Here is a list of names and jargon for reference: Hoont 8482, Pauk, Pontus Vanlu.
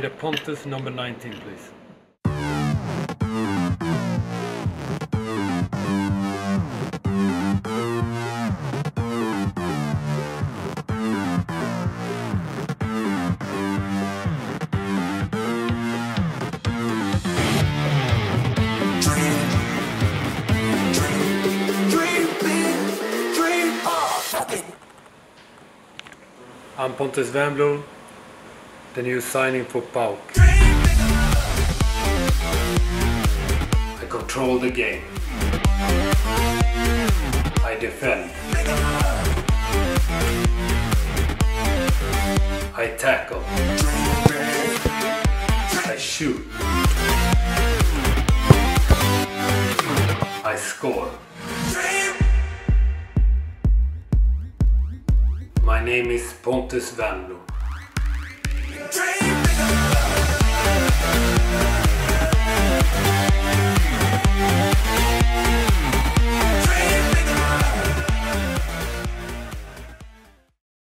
made a Pontus number 19, please. I'm Pontus Vanlu, the new signing for Pauk. I control the game. I defend. I tackle. I shoot. I score. My name is Pontus Vanlu.